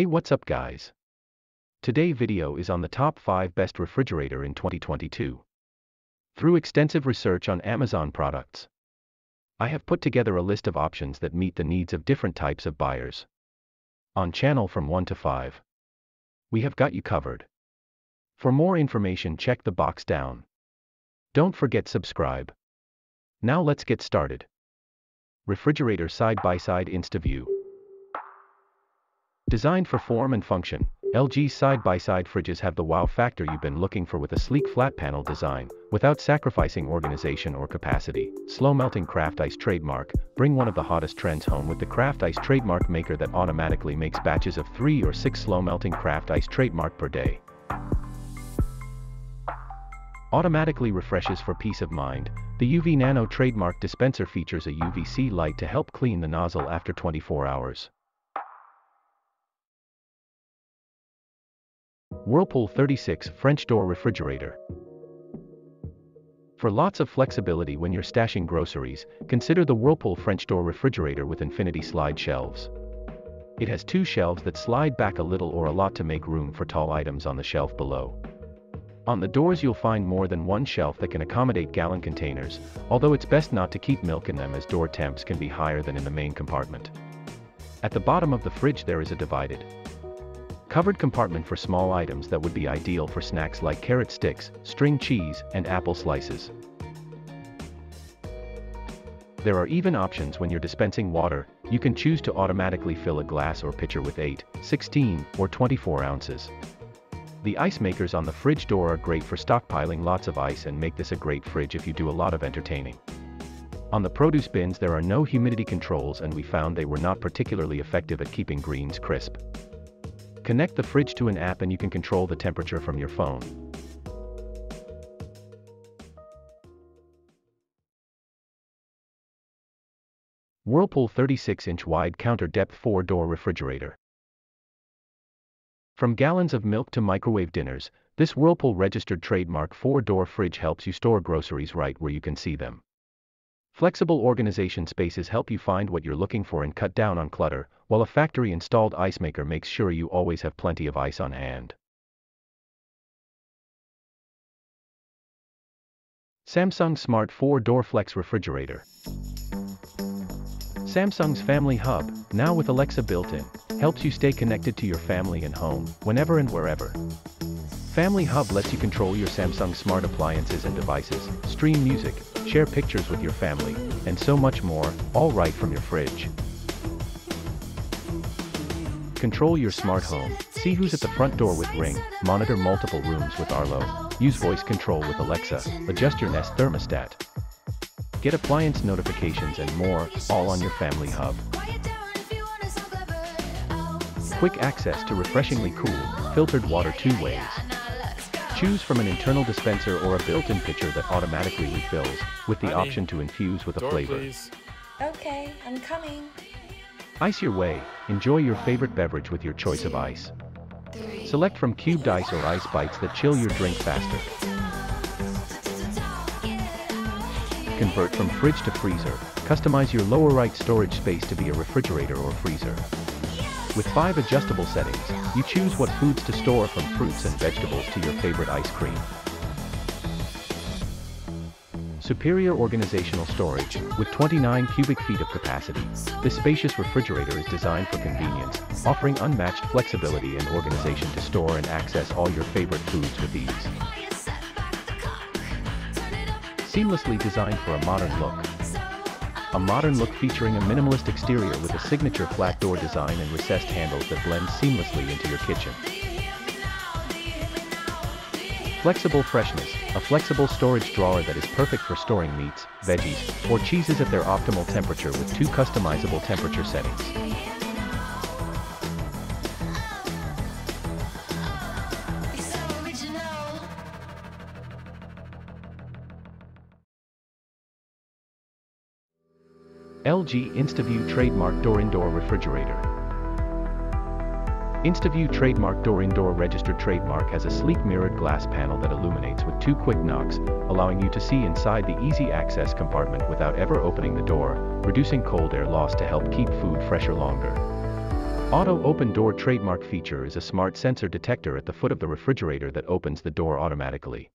Hey, what's up guys? Today video is on the top 5 best refrigerator in 2022. Through extensive research on Amazon products, I have put together a list of options that meet the needs of different types of buyers. On channel from 1 to 5, we have got you covered. For more information check the box down. Don't forget subscribe. Now let's get started. Refrigerator side-by-side InstaView. Designed for form and function, LG side-by-side fridges have the wow factor you've been looking for with a sleek flat panel design, without sacrificing organization or capacity. Slow Melting Craft Ice trademark, bring one of the hottest trends home with the Craft Ice trademark maker that automatically makes batches of 3 or 6 slow melting Craft Ice trademark per day. Automatically refreshes for peace of mind. The UV Nano trademark dispenser features a UVC light to help clean the nozzle after 24 hours. Whirlpool 36 French door refrigerator. For lots of flexibility when you're stashing groceries, consider the Whirlpool French door refrigerator with Infinity Slide shelves. It has 2 shelves that slide back a little or a lot to make room for tall items on the shelf below. On the doors you'll find more than one shelf that can accommodate gallon containers, although it's best not to keep milk in them as door temps can be higher than in the main compartment. At the bottom of the fridge there is a divided, covered compartment for small items that would be ideal for snacks like carrot sticks, string cheese, and apple slices. There are even options when you're dispensing water. You can choose to automatically fill a glass or pitcher with 8, 16, or 24 ounces. The ice makers on the fridge door are great for stockpiling lots of ice and make this a great fridge if you do a lot of entertaining. On the produce bins there are no humidity controls and we found they were not particularly effective at keeping greens crisp. Connect the fridge to an app and you can control the temperature from your phone. Whirlpool 36-inch wide counter depth 4-door refrigerator. From gallons of milk to microwave dinners, this Whirlpool registered trademark 4-door fridge helps you store groceries right where you can see them. Flexible organization spaces help you find what you're looking for and cut down on clutter, while a factory-installed ice maker makes sure you always have plenty of ice on hand. Samsung Smart 4-Door Flex Refrigerator. Samsung's Family Hub, now with Alexa built-in, helps you stay connected to your family and home, whenever and wherever. Family Hub lets you control your Samsung smart appliances and devices, stream music, share pictures with your family, and so much more, all right from your fridge. Control your smart home, see who's at the front door with Ring, monitor multiple rooms with Arlo, use voice control with Alexa, adjust your Nest thermostat, get appliance notifications and more, all on your Family Hub. Quick access to refreshingly cool, filtered water 2 ways. Choose from an internal dispenser or a built-in pitcher that automatically refills, with the option to infuse with a flavor. Please. Okay, I'm coming. Ice your way, enjoy your favorite beverage with your choice of ice. Select from cubed ice or ice bites that chill your drink faster. Convert from fridge to freezer, customize your lower right storage space to be a refrigerator or freezer. With 5 adjustable settings, you choose what foods to store from fruits and vegetables to your favorite ice cream. Superior organizational storage, with 29 cubic feet of capacity, this spacious refrigerator is designed for convenience, offering unmatched flexibility and organization to store and access all your favorite foods with ease. Seamlessly designed for a modern look. A modern look featuring a minimalist exterior with a signature flat door design and recessed handles that blends seamlessly into your kitchen. Flexible freshness, a flexible storage drawer that is perfect for storing meats, veggies, or cheeses at their optimal temperature with 2 customizable temperature settings. LG InstaView Trademark Door-in-Door Refrigerator. InstaView Trademark Door-in-Door Registered Trademark has a sleek mirrored glass panel that illuminates with 2 quick knocks, allowing you to see inside the easy access compartment without ever opening the door, reducing cold air loss to help keep food fresher longer. Auto Open Door trademark feature is a smart sensor detector at the foot of the refrigerator that opens the door automatically.